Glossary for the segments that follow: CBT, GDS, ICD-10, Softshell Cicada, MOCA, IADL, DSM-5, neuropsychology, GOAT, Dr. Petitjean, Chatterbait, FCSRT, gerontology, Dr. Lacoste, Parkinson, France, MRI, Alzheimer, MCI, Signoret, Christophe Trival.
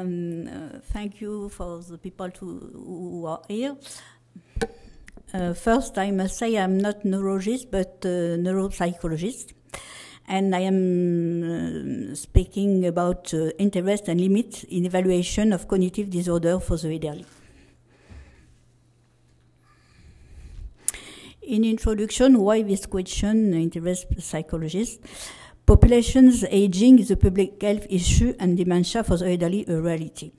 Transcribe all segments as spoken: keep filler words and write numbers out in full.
Um, uh, thank you for the people to, who are here. Uh, first, I must say I'm not neurologist, but uh, neuropsychologist. And I am uh, speaking about uh, interest and limits in evaluation of cognitive disorder for the elderly. In introduction, why this question interests psychologists? Populations aging is a public health issue and dementia for the elderly a reality.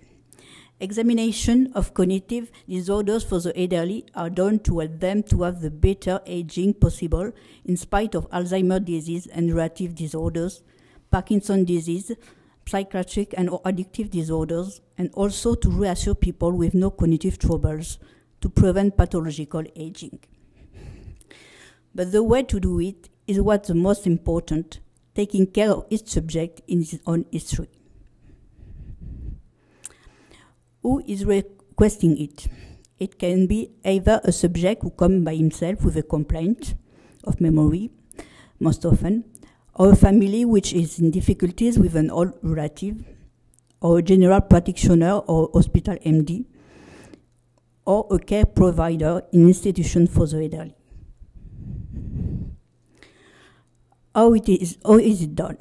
Examination of cognitive disorders for the elderly are done to help them to have the better aging possible in spite of Alzheimer's disease and related disorders, Parkinson's disease, psychiatric and addictive disorders, and also to reassure people with no cognitive troubles to prevent pathological aging. But the way to do it is what's the most important, taking care of each subject in his own history. Who is requesting it? It can be either a subject who comes by himself with a complaint of memory, most often, or a family which is in difficulties with an old relative, or a general practitioner or hospital M D, or a care provider in institution for the elderly. How, it is, how is it done?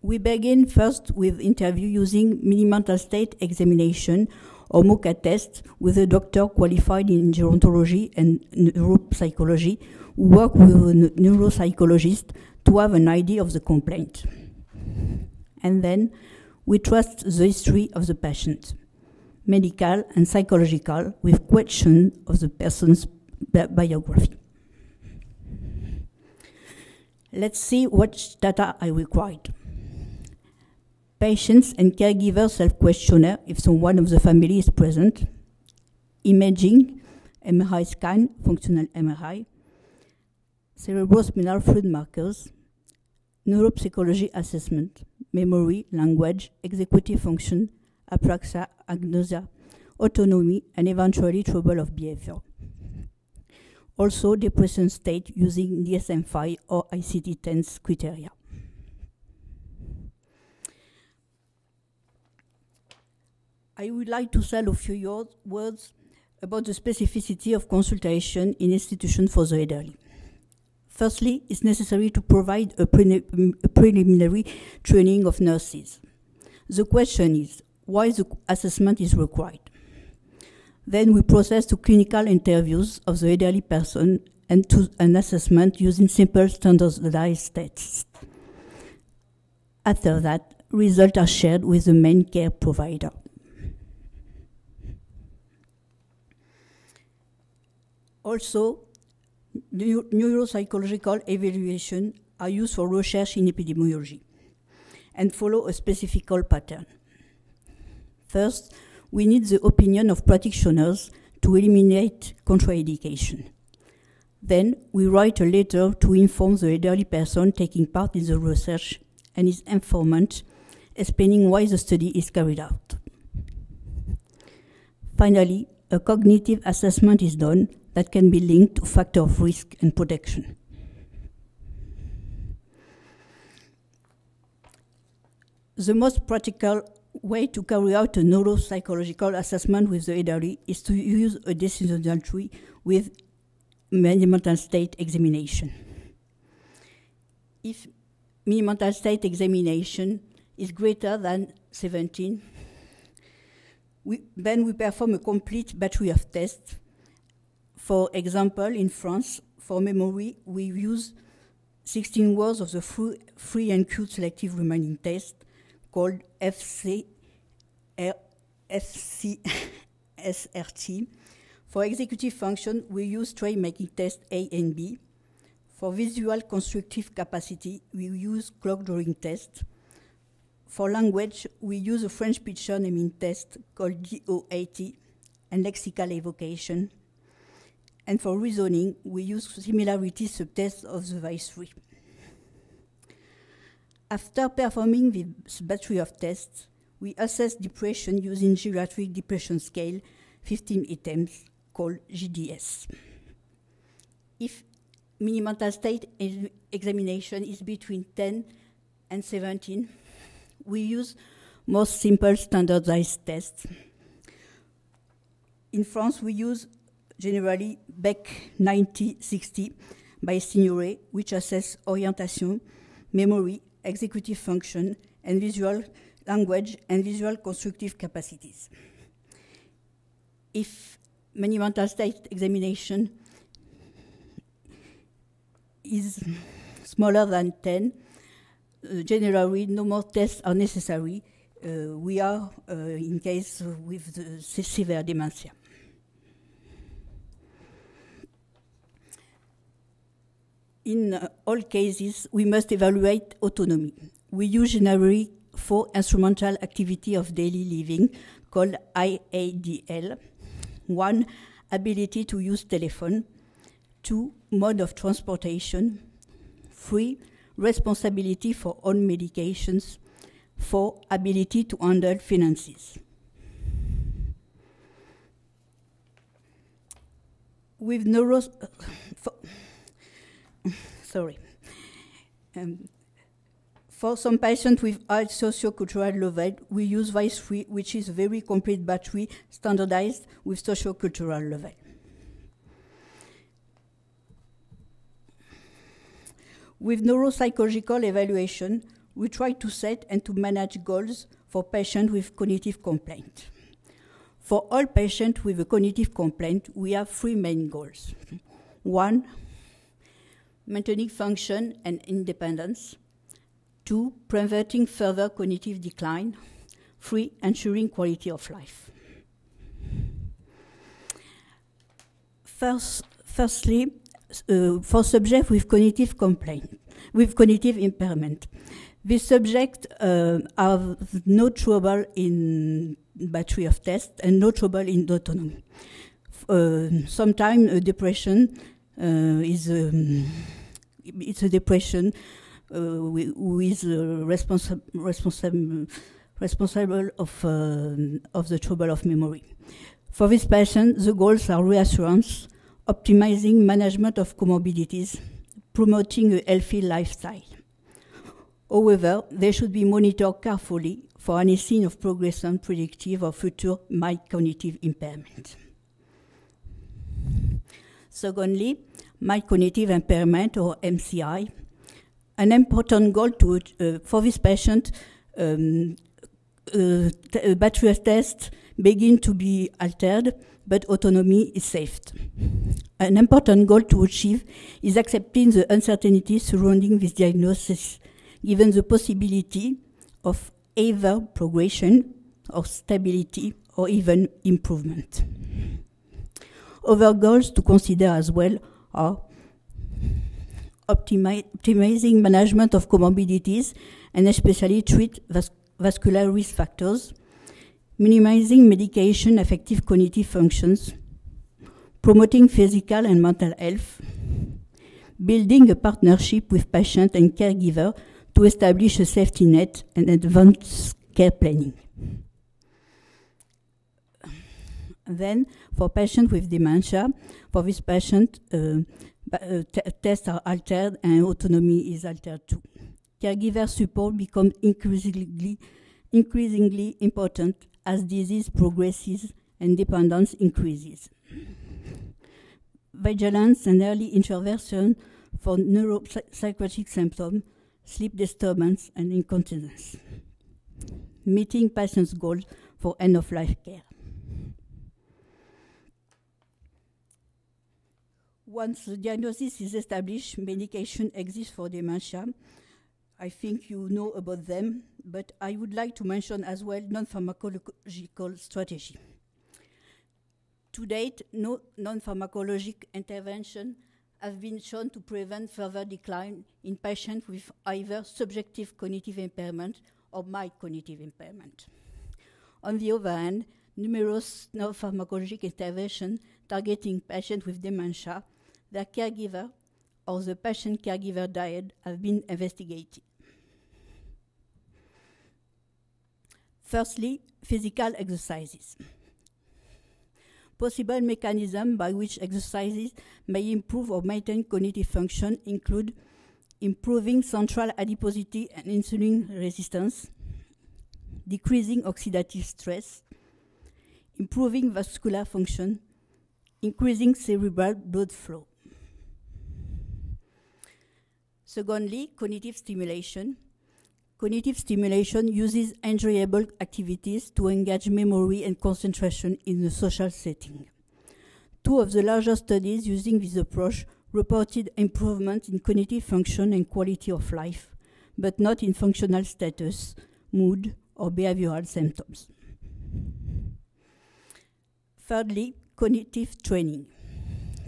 We begin first with interview using mini-mental state examination or MOCA test with a doctor qualified in gerontology and neuropsychology who work with a neuropsychologist to have an idea of the complaint. And then we trust the history of the patient, medical and psychological, with question of the person's bi- biography. Let's see what data I required. Patients and caregivers self-questionnaire if someone of the family is present, imaging, M R I scan, functional M R I, cerebrospinal fluid markers, neuropsychology assessment, memory, language, executive function, apraxia, agnosia, autonomy, and eventually trouble of behavior. Also depression state using D S M five or I C D ten criteria. I would like to say a few words about the specificity of consultation in institutions for the elderly. Firstly, it's necessary to provide a, pre a preliminary training of nurses. The question is why the assessment is required. Then we process to clinical interviews of the elderly person and to an assessment using simple standardized tests. After that, results are shared with the main care provider. Also, neuro neuropsychological evaluation are used for research in epidemiology and follow a specific pattern. First, we need the opinion of practitioners to eliminate contraindication. Then, we write a letter to inform the elderly person taking part in the research and his informant, explaining why the study is carried out. Finally, a cognitive assessment is done that can be linked to factor of risk and protection. The most practical way to carry out a neuropsychological assessment with the elderly is to use a decisional tree with mini-mental state examination. If mini-mental state examination is greater than seventeen, we, then we perform a complete battery of tests. For example, in France, for memory, we use sixteen words of the free and acute selective reminding test called F C S R T. For executive function, we use tray-making test A and B. For visual constructive capacity, we use clock drawing test. For language, we use a French picture naming test called GOAT and lexical evocation. And for reasoning, we use similarity subtests of the V I S three. After performing this battery of tests, we assess depression using geriatric depression scale, fifteen items, called G D S. If mini-mental state examination is between ten and seventeen, we use most simple standardized tests. In France, we use generally B E C ninety sixty by Signoret, which assess orientation, memory, executive function, and visual language and visual constructive capacities. If monumental state examination is smaller than ten, uh, generally no more tests are necessary. Uh, we are uh, in case with the severe dementia. In uh, all cases, we must evaluate autonomy. We use generally four instrumental activity of daily living called I A D L. One, ability to use telephone. Two, mode of transportation. Three, responsibility for own medications. Four, ability to handle finances. With neuro... For Sorry. Um, for some patients with high sociocultural level, we use VICE three, which is a very complete battery standardized with sociocultural level. With neuropsychological evaluation, we try to set and to manage goals for patients with cognitive complaint. For all patients with a cognitive complaint, we have three main goals. One, maintaining function and independence. Two, preventing further cognitive decline. Three, ensuring quality of life. First, firstly, uh, for subjects with cognitive complaint, with cognitive impairment. These subjects uh, have no trouble in battery of tests and no trouble in autonomy. Uh, sometimes a depression uh, is um, it's a depression uh, who is uh, responsi responsi responsible of, uh, of the trouble of memory. For this patient, the goals are reassurance, optimizing management of comorbidities, promoting a healthy lifestyle. However, they should be monitored carefully for any sign of progression predictive of future mild cognitive impairment. Secondly, mild cognitive impairment, or M C I. An important goal to, uh, for this patient, um, uh, t battery tests begin to be altered, but autonomy is saved. An important goal to achieve is accepting the uncertainty surrounding this diagnosis, given the possibility of either progression or stability or even improvement. Other goals to consider as well are optimi optimizing management of comorbidities and especially treat vas vascular risk factors, minimizing medication affective cognitive functions, promoting physical and mental health, building a partnership with patient and caregiver to establish a safety net and advance care planning. Then, for patients with dementia, for this patient, uh, uh, tests are altered and autonomy is altered too. Caregiver support becomes increasingly, increasingly important as disease progresses and dependence increases. Vigilance and early intervention for neuropsychiatric symptoms, sleep disturbance, and incontinence. Meeting patients' goals for end-of-life care. Once the diagnosis is established, medication exists for dementia. I think you know about them, but I would like to mention as well non-pharmacological strategy. To date, no non-pharmacologic intervention have been shown to prevent further decline in patients with either subjective cognitive impairment or mild cognitive impairment. On the other hand, numerous non-pharmacologic interventions targeting patients with dementia, their caregiver, or the patient-caregiver dyad have been investigated. Firstly, physical exercises. Possible mechanisms by which exercises may improve or maintain cognitive function include improving central adiposity and insulin resistance, decreasing oxidative stress, improving vascular function, increasing cerebral blood flow. Secondly, cognitive stimulation. Cognitive stimulation uses enjoyable activities to engage memory and concentration in a social setting. Two of the larger studies using this approach reported improvement in cognitive function and quality of life, but not in functional status, mood, or behavioral symptoms. Thirdly, cognitive training.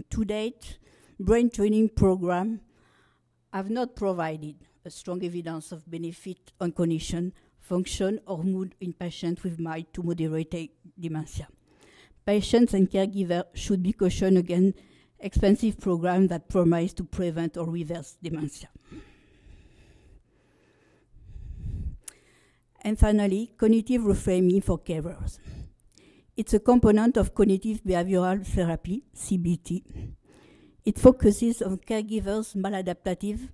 To date, brain training programs have not provided a strong evidence of benefit on cognition, function, or mood in patients with mild to moderate dementia. Patients and caregivers should be cautioned against expensive programs that promise to prevent or reverse dementia. And finally, cognitive reframing for carers. It's a component of cognitive behavioral therapy, C B T. It focuses on caregivers' maladaptive,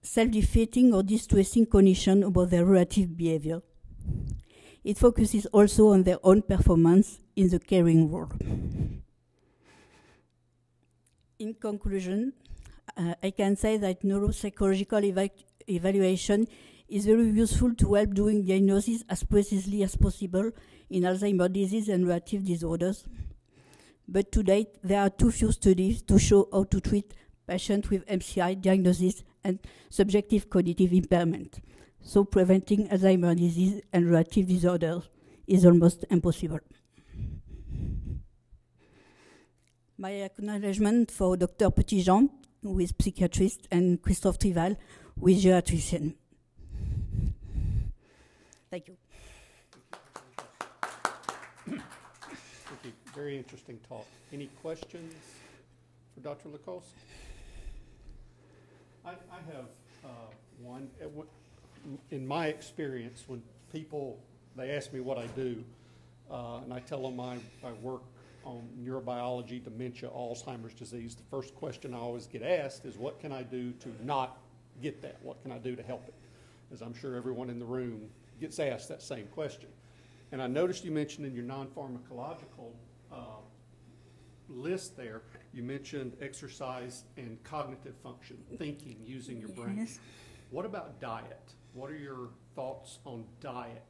self-defeating or distressing cognition about their relative behavior. It focuses also on their own performance in the caring role. In conclusion, uh, I can say that neuropsychological eva evaluation is very useful to help doing diagnosis as precisely as possible in Alzheimer's disease and related disorders. But to date, there are too few studies to show how to treat patients with M C I diagnosis and subjective cognitive impairment. So preventing Alzheimer's disease and related disorders is almost impossible. My acknowledgement for Doctor Petitjean, who is psychiatrist, and Christophe Trival, who is geriatrician. Thank you. Thank you. Very interesting talk. Any questions for Doctor Lacoste? I, I have uh, one. In my experience, when people, they ask me what I do, uh, and I tell them I, I work on neurobiology, dementia, Alzheimer's disease, the first question I always get asked is, what can I do to not get that? What can I do to help it? As I'm sure everyone in the room gets asked that same question. And I noticed you mentioned in your non-pharmacological uh, list there, you mentioned exercise and cognitive function, thinking, using your brain. Yes. What about diet? What are your thoughts on diet?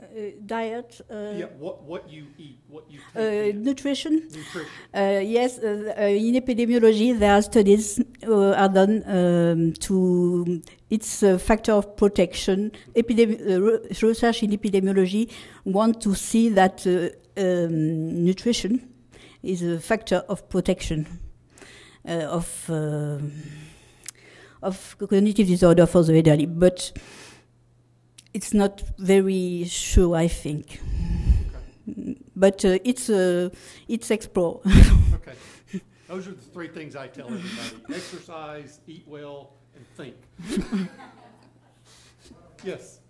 Uh, diet? Uh, yeah, what, what you eat, what you take uh, Nutrition? Nutrition. Uh, yes, uh, uh, in epidemiology, there are studies uh, are done um, to, it's a factor of protection. Epidemi uh, research in epidemiology want to see that uh, um, nutrition is a factor of protection uh, of uh, of cognitive disorder for the elderly, but it's not very sure, I think. Okay. But uh, it's uh, it's explore. Okay, those are the three things I tell everybody: exercise, eat well, and think. Yes.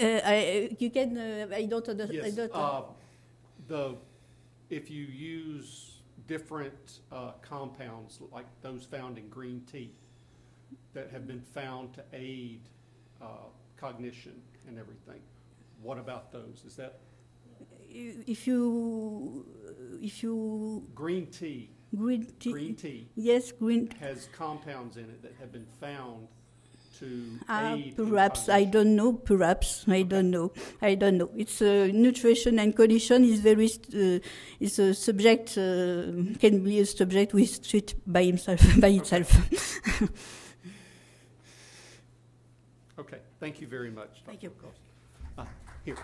Uh, I, you can. Uh, I don't understand. Yes. I don't, uh, uh, the if you use different uh, compounds like those found in green tea that have been found to aid uh, cognition and everything, what about those? Is that if you if you green tea green tea green tea yes green has compounds in it that have been found. Uh, perhaps I don't know. Perhaps I okay. don't know. I don't know. It's uh, nutrition and cognition is very uh, is a subject uh, can be a subject we treat by himself by itself. Okay. Okay. Thank you very much. Thank you. Uh, here.